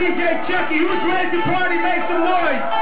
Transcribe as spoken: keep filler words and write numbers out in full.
D J Chuckie, who's ready to party? Make some noise.